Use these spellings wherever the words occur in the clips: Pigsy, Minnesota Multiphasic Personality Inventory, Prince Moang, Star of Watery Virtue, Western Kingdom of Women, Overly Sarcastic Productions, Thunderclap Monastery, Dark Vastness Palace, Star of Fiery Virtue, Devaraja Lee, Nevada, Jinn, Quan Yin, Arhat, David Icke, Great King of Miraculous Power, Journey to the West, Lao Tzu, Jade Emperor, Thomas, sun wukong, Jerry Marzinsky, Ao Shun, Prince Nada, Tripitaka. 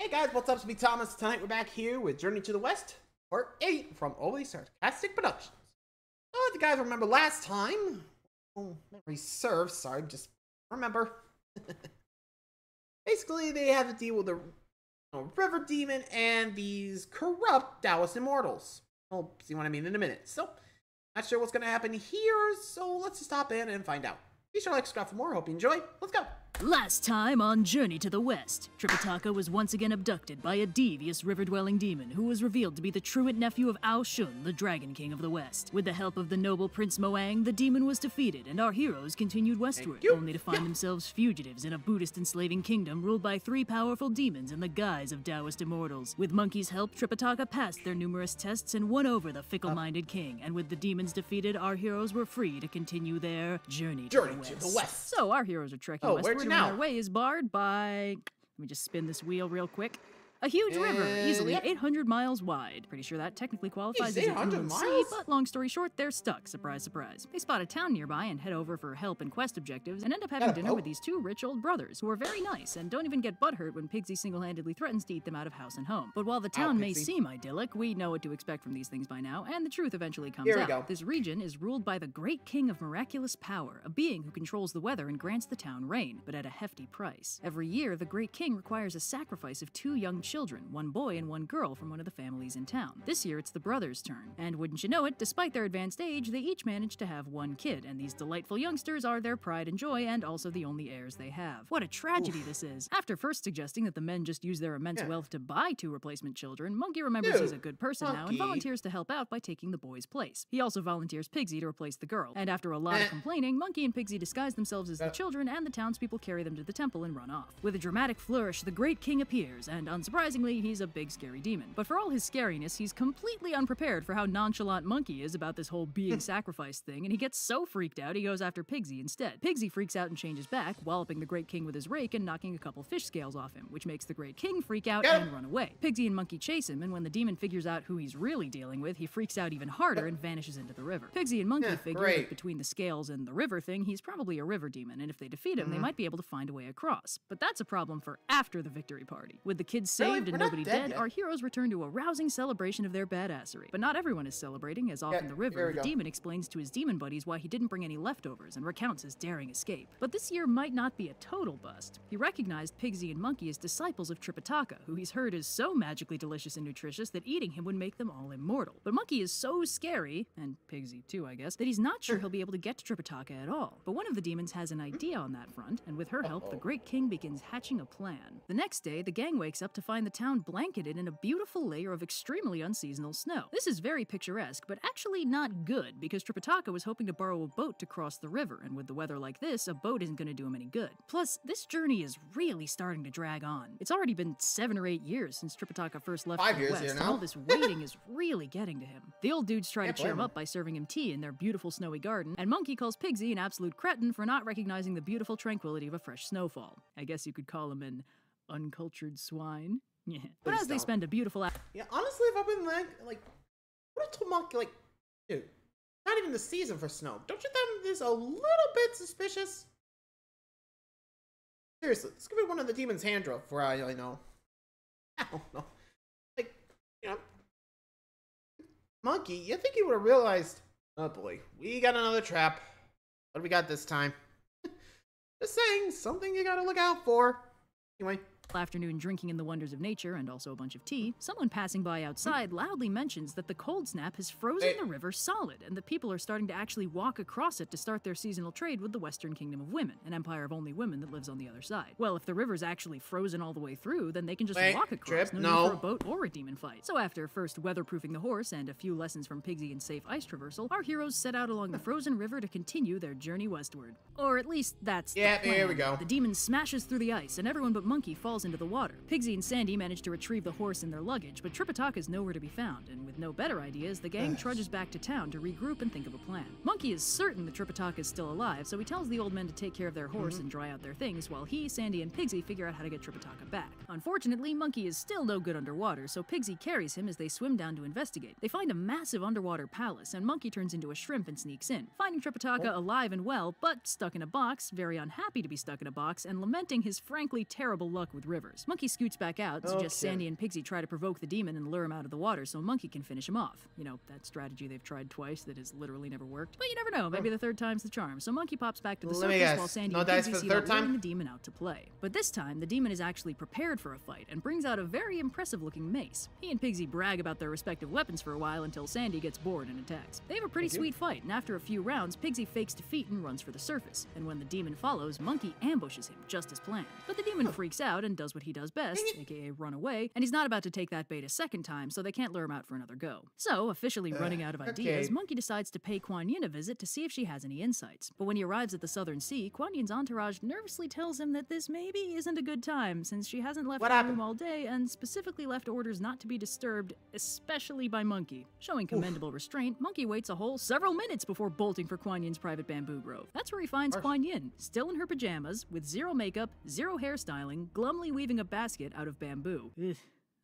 Hey guys, what's up? It's me, Thomas. Tonight we're back here with Journey to the West, Part 8 from Overly Sarcastic Productions. Oh, if you guys remember last time, memory serves, sorry, just remember. Basically, they have to deal with the river demon and these corrupt Taoist immortals. We'll see what I mean in a minute. So, not sure what's going to happen here, so let's just hop in and find out. Be sure to like, subscribe for more. Hope you enjoy. Let's go. Last time on Journey to the West, Tripitaka was once again abducted by a devious river-dwelling demon who was revealed to be the truant nephew of Ao Shun, the Dragon King of the West. With the help of the noble Prince Moang, the demon was defeated, and our heroes continued westward, only to find themselves fugitives in a Buddhist enslaving kingdom ruled by three powerful demons in the guise of Taoist immortals. With Monkey's help, Tripitaka passed their numerous tests and won over the fickle-minded king, and with the demons defeated, our heroes were free to continue their journey to the West. So our heroes are trekking westward. Our way is barred by, let me just spin this wheel real quick, a huge river, easily 800 miles wide. Pretty sure that technically qualifies as 800 miles? But long story short, they're stuck. Surprise, surprise. They spot a town nearby and head over for help and quest objectives and end up having dinner with these two rich old brothers who are very nice and don't even get butthurt when Pigsy single-handedly threatens to eat them out of house and home. But while the town may seem idyllic, we know what to expect from these things by now, and the truth eventually comes out. This region is ruled by the Great King of Miraculous Power, a being who controls the weather and grants the town rain, but at a hefty price. Every year, the Great King requires a sacrifice of two young children, one boy and one girl from one of the families in town. This year it's the brothers' turn, and wouldn't you know it, despite their advanced age, they each manage to have one kid, and these delightful youngsters are their pride and joy and also the only heirs they have. What a tragedy this is. After first suggesting that the men just use their immense wealth to buy two replacement children, Monkey remembers he's a good person now and volunteers to help out by taking the boy's place. He also volunteers Pigsy to replace the girl, and after a lot of complaining, Monkey and Pigsy disguise themselves as the children, and the townspeople carry them to the temple and run off. With a dramatic flourish, the Great King appears, and unsurprisingly, he's a big scary demon. But for all his scariness, he's completely unprepared for how nonchalant Monkey is about this whole being sacrificed thing, and he gets so freaked out he goes after Pigsy instead. Pigsy freaks out and changes back, walloping the Great King with his rake and knocking a couple fish scales off him, which makes the Great King freak out and run away. Pigsy and Monkey chase him, and when the demon figures out who he's really dealing with, he freaks out even harder and vanishes into the river. Pigsy and Monkey figure that between the scales and the river thing, he's probably a river demon, and if they defeat him, they might be able to find a way across. But that's a problem for after the victory party. With the kids saved and nobody dead, our heroes return to a rousing celebration of their badassery. But not everyone is celebrating, as off in the river, the demon explains to his demon buddies why he didn't bring any leftovers and recounts his daring escape. But this year might not be a total bust. He recognized Pigsy and Monkey as disciples of Tripitaka, who he's heard is so magically delicious and nutritious that eating him would make them all immortal. But Monkey is so scary, and Pigsy too, I guess, that he's not sure he'll be able to get to Tripitaka at all. But one of the demons has an idea on that front, and with her help, the Great King begins hatching a plan. The next day, the gang wakes up to find the town blanketed in a beautiful layer of extremely unseasonal snow. This is very picturesque, but actually not good, because Tripitaka was hoping to borrow a boat to cross the river, and with the weather like this, a boat isn't going to do him any good. Plus, this journey is really starting to drag on. It's already been 7 or 8 years since Tripitaka first left the West, and all this waiting is really getting to him. The old dudes try to cheer him up by serving him tea in their beautiful snowy garden, and Monkey calls Pigsy an absolute cretin for not recognizing the beautiful tranquility of a fresh snowfall. I guess you could call him an uncultured swine. Yeah. But as they spend a beautiful hour. Yeah, honestly, if I've been like what a Monkey, like, dude, not even the season for snow. Don't you think this is a little bit suspicious? Seriously, this could be one of the demon's hand drop for all I know. I don't know. Like, you know, Monkey, you think you would have realized, oh boy, we got another trap. What do we got this time? Just saying, something you gotta look out for. Anyway. Afternoon drinking in the wonders of nature and also a bunch of tea, someone passing by outside loudly mentions that the cold snap has frozen the river solid, and the people are starting to actually walk across it to start their seasonal trade with the Western Kingdom of Women, an empire of only women that lives on the other side. Well, if the river's actually frozen all the way through, then they can just walk across, no need for a boat or a demon fight. So after first weatherproofing the horse and a few lessons from Pigsy and safe ice traversal, our heroes set out along the frozen river to continue their journey westward. Or at least that's the plan. Here we go. The demon smashes through the ice, and everyone but Monkey falls into the water. Pigsy and Sandy manage to retrieve the horse and their luggage, but Tripitaka is nowhere to be found, and with no better ideas, the gang trudges back to town to regroup and think of a plan. Monkey is certain that Tripitaka is still alive, so he tells the old men to take care of their horse and dry out their things, while he, Sandy, and Pigsy figure out how to get Tripitaka back. Unfortunately, Monkey is still no good underwater, so Pigsy carries him as they swim down to investigate. They find a massive underwater palace, and Monkey turns into a shrimp and sneaks in, finding Tripitaka alive and well, but stuck in a box, very unhappy to be stuck in a box, and lamenting his frankly terrible luck with rivers. Monkey scoots back out, suggests Sandy and Pigsy try to provoke the demon and lure him out of the water so Monkey can finish him off. You know, that strategy they've tried twice that has literally never worked. But you never know, maybe the third time's the charm. So Monkey pops back to the surface while Sandy and Pigsy see about luring the demon out to play. But this time, the demon is actually prepared for a fight and brings out a very impressive-looking mace. He and Pigsy brag about their respective weapons for a while until Sandy gets bored and attacks. They have a pretty sweet fight, and after a few rounds, Pigsy fakes defeat and runs for the surface. And when the demon follows, Monkey ambushes him, just as planned. But the demon freaks out and does what he does best, aka run away, and he's not about to take that bait a second time, so they can't lure him out for another go. So, officially running out of ideas, Monkey decides to pay Quan Yin a visit to see if she has any insights. But when he arrives at the Southern Sea, Quan Yin's entourage nervously tells him that this maybe isn't a good time, since she hasn't left her room all day and specifically left orders not to be disturbed, especially by Monkey. Showing commendable restraint, Monkey waits a whole several minutes before bolting for Quan Yin's private bamboo grove. That's where he finds Quan Yin, still in her pajamas, with zero makeup, zero hairstyling, glumly weaving a basket out of bamboo. Ugh.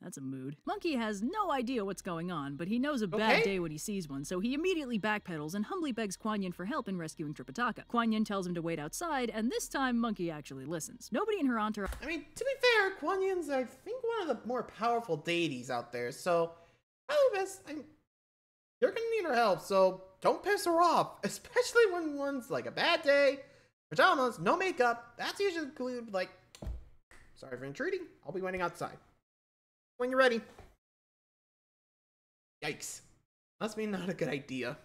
That's a mood. Monkey has no idea what's going on, but he knows a bad day when he sees one, so he immediately backpedals and humbly begs Quan Yin for help in rescuing Tripitaka. Quan Yin tells him to wait outside, and this time Monkey actually listens. Nobody in her entourage— I mean, to be fair, Quan Yin's, I think, one of the more powerful deities out there, so you're gonna need her help, so don't piss her off, especially when one's like a bad day, pajamas, no makeup. That's usually like, sorry for intruding, I'll be waiting outside. When you're ready. Yikes. Must be not a good idea.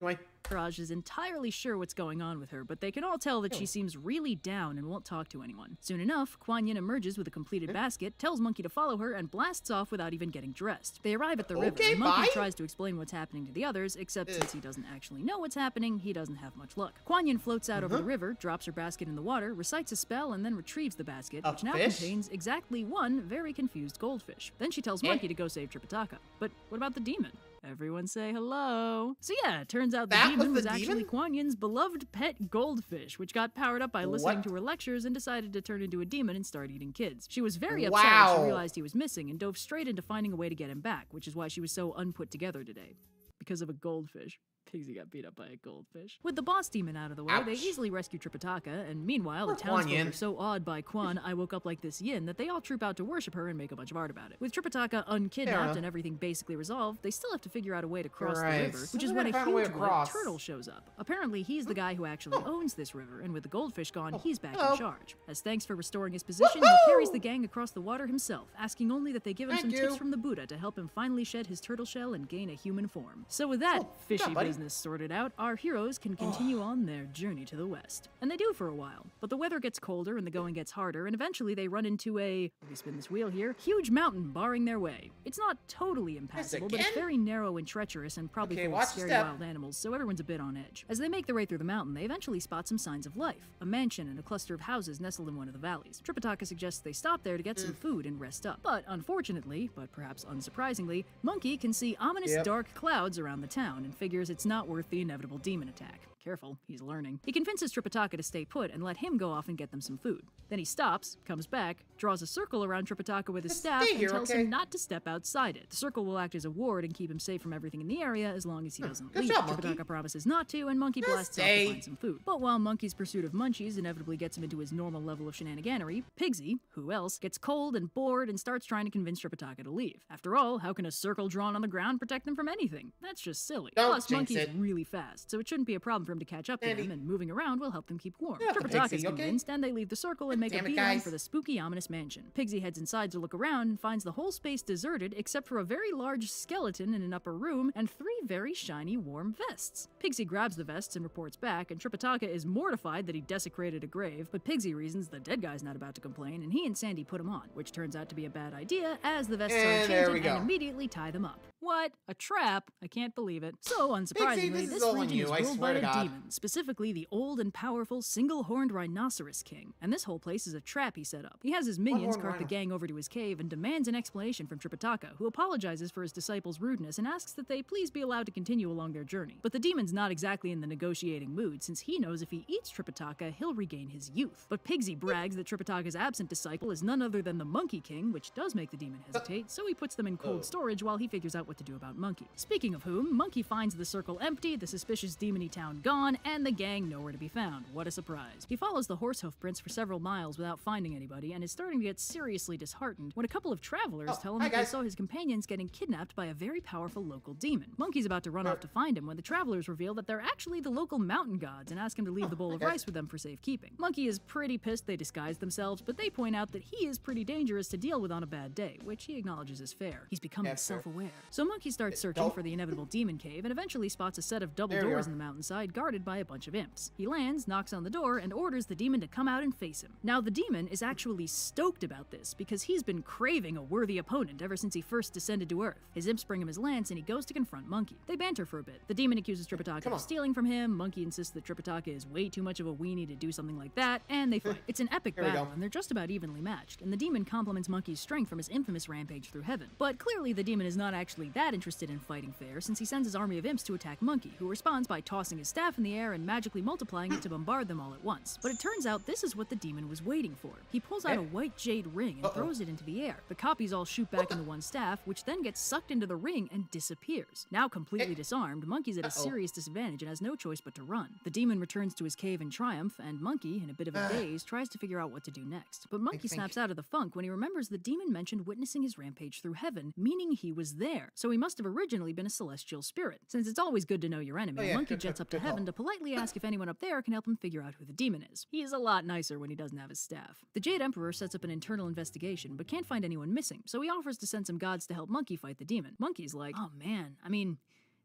Anyway. Raj is entirely sure what's going on with her, but they can all tell that she seems really down and won't talk to anyone. Soon enough, Quan Yin emerges with a completed basket, tells Monkey to follow her, and blasts off without even getting dressed. They arrive at the river, and Monkey tries to explain what's happening to the others, except since he doesn't actually know what's happening, he doesn't have much luck. Quan Yin floats out over the river, drops her basket in the water, recites a spell, and then retrieves the basket, which now contains exactly one very confused goldfish. Then she tells Monkey to go save Tripitaka. But what about the demon? Everyone say hello. So yeah, it turns out the demon was actually Quan Yin's beloved pet goldfish, which got powered up by listening to her lectures and decided to turn into a demon and start eating kids. She was very upset when she realized he was missing and dove straight into finding a way to get him back, which is why she was so unput together today. Because of a goldfish. Pigsy got beat up by a goldfish. With the boss demon out of the way, they easily rescue Tripitaka, and meanwhile, the townsfolk are so awed by Quan I woke up like this Yin that they all troop out to worship her and make a bunch of art about it. With Tripitaka unkidnapped and everything basically resolved, they still have to figure out a way to cross the river, which is when a huge white turtle shows up. Apparently, he's the guy who actually owns this river, and with the goldfish gone, he's back in charge. As thanks for restoring his position, he carries the gang across the water himself, asking only that they give him some tips from the Buddha to help him finally shed his turtle shell and gain a human form. So with that, fishy business sorted out, our heroes can continue on their journey to the west. And they do for a while, but the weather gets colder and the going gets harder, and eventually they run into a, let me spin this wheel here, huge mountain barring their way. It's not totally impassable, but it's very narrow and treacherous and probably full of scary wild animals, so everyone's a bit on edge. As they make their way through the mountain, they eventually spot some signs of life, a mansion and a cluster of houses nestled in one of the valleys. Tripitaka suggests they stop there to get some food and rest up, but unfortunately, but perhaps unsurprisingly, Monkey can see ominous dark clouds around the town and figures it's not worth the inevitable demon attack. Careful, he's learning. He convinces Tripitaka to stay put and let him go off and get them some food. Then he stops, comes back, draws a circle around Tripitaka with his staff, and tells him not to step outside it. The circle will act as a ward and keep him safe from everything in the area as long as he doesn't leave. Tripitaka promises not to, and Monkey blasts off to find some food. But while Monkey's pursuit of munchies inevitably gets him into his normal level of shenaniganery, Pigsy, who else, gets cold and bored and starts trying to convince Tripitaka to leave. After all, how can a circle drawn on the ground protect them from anything? That's just silly. Plus, Monkey's really fast, so it shouldn't be a problem for him to catch up to them, and moving around will help them keep warm. Tripitaka is convinced, and they leave the circle and make a beeline for the spooky, ominous mansion. Pigsy heads inside to look around and finds the whole space deserted except for a very large skeleton in an upper room and three very shiny, warm vests. Pigsy grabs the vests and reports back, and Tripitaka is mortified that he desecrated a grave, but Pigsy reasons the dead guy's not about to complain, and he and Sandy put him on, which turns out to be a bad idea, as the vests are enchanted and immediately tie them up. What? A trap? I can't believe it. So, unsurprisingly, this region is ruled by a demon, specifically the old and powerful single-horned rhinoceros king, and this whole place is a trap he set up. He has his minions cart the gang over to his cave and demands an explanation from Tripitaka, who apologizes for his disciples' rudeness and asks that they please be allowed to continue along their journey. But the demon's not exactly in the negotiating mood, since he knows if he eats Tripitaka, he'll regain his youth. But Pigsy brags that Tripitaka's absent disciple is none other than the Monkey King, which does make the demon hesitate, so he puts them in cold storage while he figures out what to do about Monkey. Speaking of whom, Monkey finds the circle circle empty, the suspicious demony town gone, and the gang nowhere to be found. What a surprise. He follows the horse hoof prints for several miles without finding anybody, and is starting to get seriously disheartened when a couple of travelers tell him that they saw his companions getting kidnapped by a very powerful local demon. Monkey's about to run off to find him when the travelers reveal that they're actually the local mountain gods and ask him to leave the bowl of rice with them for safekeeping. Monkey is pretty pissed they disguised themselves, but they point out that he is pretty dangerous to deal with on a bad day, which he acknowledges is fair. He's becoming self-aware. So Monkey starts searching for the inevitable demon cave and eventually spots a set of double doors in the mountainside guarded by a bunch of imps. He lands, knocks on the door, and orders the demon to come out and face him. Now the demon is actually stoked about this because he's been craving a worthy opponent ever since he first descended to Earth. His imps bring him his lance and he goes to confront Monkey. They banter for a bit. The demon accuses Tripitaka of stealing from him, Monkey insists that Tripitaka is way too much of a weenie to do something like that, and they fight. It's an epic battle, and they're just about evenly matched, and the demon compliments Monkey's strength from his infamous rampage through heaven. But clearly the demon is not actually that interested in fighting fair, since he sends his army of imps to attack Monkey, who responds by tossing his staff in the air and magically multiplying it to bombard them all at once. But it turns out this is what the demon was waiting for. He pulls out a white jade ring and throws it into the air. The copies all shoot back into one staff, which then gets sucked into the ring and disappears. Now completely disarmed, Monkey's at a serious disadvantage and has no choice but to run. The demon returns to his cave in triumph, and Monkey, in a bit of a daze, tries to figure out what to do next. But Monkey snaps out of the funk when he remembers the demon mentioned witnessing his rampage through heaven, meaning he was there, so he must have originally been a celestial spirit. Since it's always good to know your enemy, Monkey jets up to heaven to politely ask if anyone up there can help him figure out who the demon is. He is a lot nicer when he doesn't have his staff. The Jade Emperor sets up an internal investigation, but can't find anyone missing, so he offers to send some gods to help Monkey fight the demon. Monkey's like, oh man, I mean,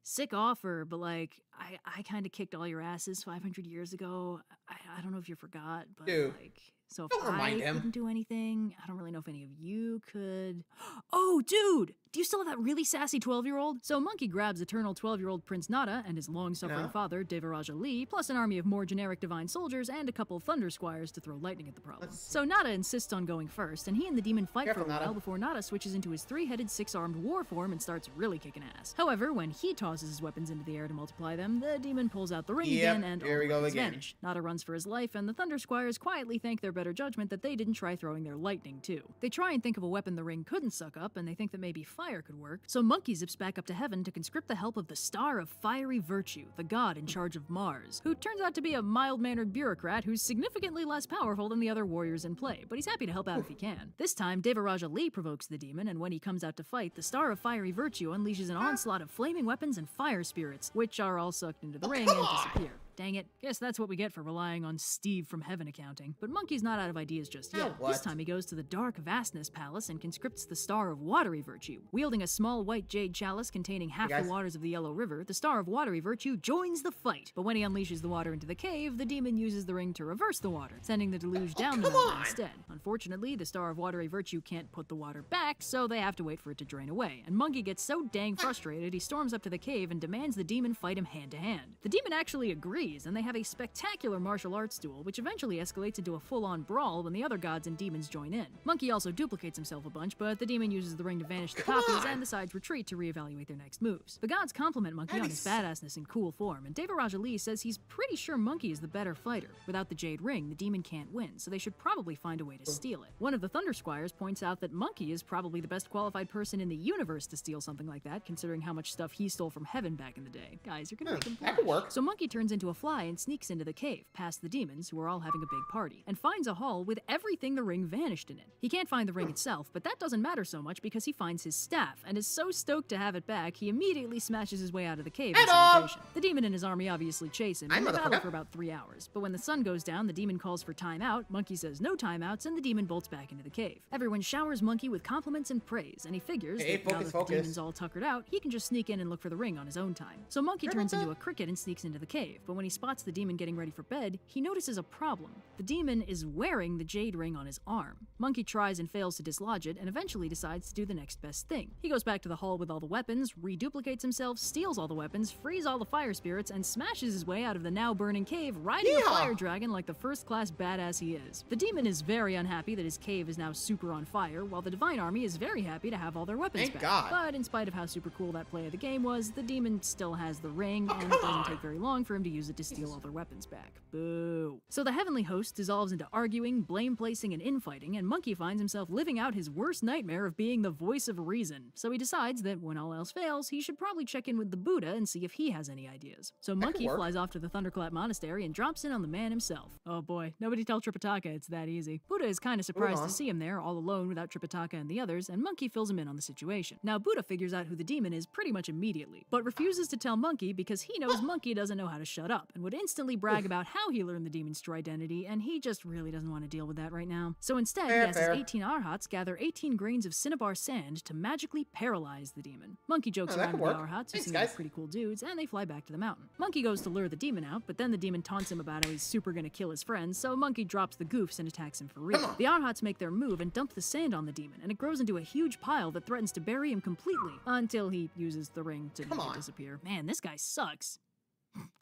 sick offer, but like, I kind of kicked all your asses 500 years ago. I don't know if you forgot, but like, so if I couldn't do anything, I don't really know if any of you could. Oh, dude! Do you still have that really sassy 12-year-old? So Monkey grabs eternal 12-year-old Prince Nada and his long-suffering father, Devaraja Lee, plus an army of more generic divine soldiers and a couple of thunder squires to throw lightning at the problem. So Nada insists on going first, and he and the demon fight for a while before Nada switches into his three-headed, six-armed war form and starts really kicking ass. However, when he tosses his weapons into the air to multiply them, the demon pulls out the ring again and all weapons vanish. Nada runs for his life, and the thunder squires quietly thank their better judgment that they didn't try throwing their lightning too. They try and think of a weapon the ring couldn't suck up, and they think that maybe fire could work, so Monkey zips back up to heaven to conscript the help of the Star of Fiery Virtue, the god in charge of Mars, who turns out to be a mild-mannered bureaucrat who's significantly less powerful than the other warriors in play, but he's happy to help out if he can. This time, Devaraja Lee provokes the demon, and when he comes out to fight, the Star of Fiery Virtue unleashes an onslaught of flaming weapons and fire spirits, which are all sucked into the ring and disappear. Dang it. Guess that's what we get for relying on Steve from Heaven accounting. But Monkey's not out of ideas just yet. This time he goes to the Dark Vastness Palace and conscripts the Star of Watery Virtue. Wielding a small white jade chalice containing half the waters of the Yellow River, the Star of Watery Virtue joins the fight. But when he unleashes the water into the cave, the demon uses the ring to reverse the water, sending the deluge down the mountain instead. Unfortunately, the Star of Watery Virtue can't put the water back, so they have to wait for it to drain away. And Monkey gets so dang frustrated, he storms up to the cave and demands the demon fight him hand to hand. The demon actually agrees, and they have a spectacular martial arts duel, which eventually escalates into a full-on brawl when the other gods and demons join in. Monkey also duplicates himself a bunch, but the demon uses the ring to vanish the copies and decides retreat to reevaluate their next moves. The gods compliment Monkey on his badassness and cool form, and Devaraja Lee says he's pretty sure Monkey is the better fighter. Without the jade ring, the demon can't win, so they should probably find a way to steal it. One of the Thunder Squires points out that Monkey is probably the best qualified person in the universe to steal something like that, considering how much stuff he stole from heaven back in the day. Guys, you're gonna make him blush. That could work. So Monkey turns into a fly and sneaks into the cave, past the demons, who are all having a big party, and finds a hall with everything the ring vanished in it. He can't find the ring itself, but that doesn't matter so much because he finds his staff, and is so stoked to have it back, he immediately smashes his way out of the cave in celebration. The demon and his army obviously chase him, and they battle for about 3 hours, but when the sun goes down, the demon calls for time out, Monkey says no timeouts, and the demon bolts back into the cave. Everyone showers Monkey with compliments and praise, and he figures that now that the demon's all tuckered out, he can just sneak in and look for the ring on his own time. So Monkey turns into a cricket and sneaks into the cave, but when he spots the demon getting ready for bed, he notices a problem. The demon is wearing the jade ring on his arm. Monkey tries and fails to dislodge it, and eventually decides to do the next best thing. He goes back to the hall with all the weapons, reduplicates himself, steals all the weapons, frees all the fire spirits, and smashes his way out of the now-burning cave, riding a fire dragon like the first-class badass he is. The demon is very unhappy that his cave is now super on fire, while the divine army is very happy to have all their weapons back. But in spite of how super cool that play of the game was, the demon still has the ring, and it doesn't take very long for him to use it to steal all their weapons back. Boo. So the Heavenly Host dissolves into arguing, blame-placing, and infighting, and Monkey finds himself living out his worst nightmare of being the voice of reason. So he decides that when all else fails, he should probably check in with the Buddha and see if he has any ideas. So Monkey flies off to the Thunderclap Monastery and drops in on the man himself. Oh boy, nobody tell Tripitaka it's that easy. Buddha is kind of surprised to see him there, all alone without Tripitaka and the others, and Monkey fills him in on the situation. Now Buddha figures out who the demon is pretty much immediately, but refuses to tell Monkey because he knows Monkey doesn't know how to shut up, and would instantly brag about how he learned the demon's true identity, and he just really doesn't want to deal with that right now. So instead, he has his 18 Arhats gather 18 grains of cinnabar sand to magically paralyze the demon. Monkey jokes around with the Arhats, who seem like pretty cool dudes, and they fly back to the mountain. Monkey goes to lure the demon out, but then the demon taunts him about how he's super gonna kill his friends, so Monkey drops the goofs and attacks him for real. The Arhats make their move and dump the sand on the demon, and it grows into a huge pile that threatens to bury him completely, until he uses the ring to make it disappear. Man, this guy sucks.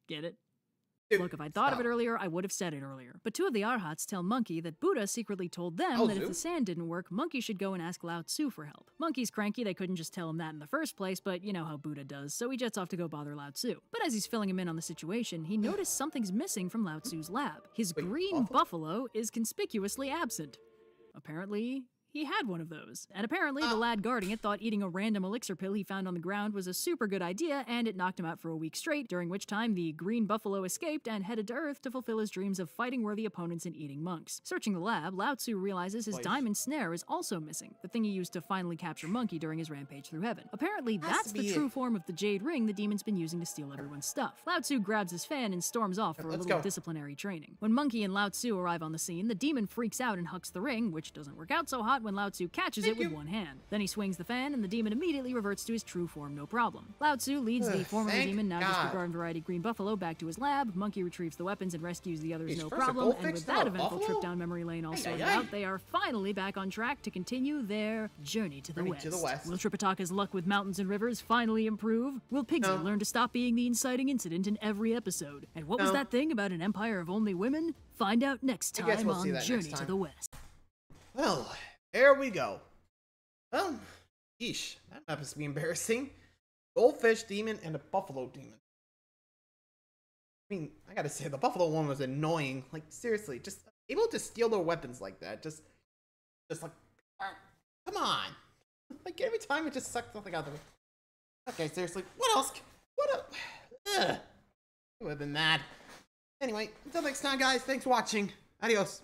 Get it? Dude, look, if I thought of it earlier, I would have said it earlier. But two of the Arhats tell Monkey that Buddha secretly told them that if the sand didn't work, Monkey should go and ask Lao Tzu for help. Monkey's cranky, they couldn't just tell him that in the first place, but you know how Buddha does, so he jets off to go bother Lao Tzu. But as he's filling him in on the situation, he noticed something's missing from Lao Tzu's lab. His green buffalo is conspicuously absent. Apparently, he had one of those, and apparently the lad guarding it thought eating a random elixir pill he found on the ground was a super good idea, and it knocked him out for a week straight, during which time the green buffalo escaped and headed to Earth to fulfill his dreams of fighting worthy opponents and eating monks. Searching the lab, Lao Tzu realizes his diamond snare is also missing, the thing he used to finally capture Monkey during his rampage through heaven. Apparently that's the true form of the jade ring the demon's been using to steal everyone's stuff. Lao Tzu grabs his fan and storms off for a little disciplinary training. When Monkey and Lao Tzu arrive on the scene, the demon freaks out and hucks the ring, which doesn't work out so hot when Lao Tzu catches it with one hand. Then he swings the fan, and the demon immediately reverts to his true form, no problem. Lao Tzu leads the former demon, now disregarding variety green buffalo, back to his lab. Monkey retrieves the weapons and rescues the others, no problem. And with that eventful trip down memory lane all sorted out, they are finally back on track to continue their journey to the west. Will Tripitaka's luck with mountains and rivers finally improve? Will Pigsy learn to stop being the inciting incident in every episode? And what was that thing about an empire of only women? Find out next time on Journey to the West. Well, there we go. Yeesh, that map is embarrassing. Goldfish demon and a buffalo demon. I mean, I gotta say, the buffalo one was annoying. Like, seriously, just able to steal their weapons like that. Just like, come on. Like, every time it just sucked something out of it. Okay, seriously, what else? It would have been that. Anyway, until next time, guys, thanks for watching. Adios.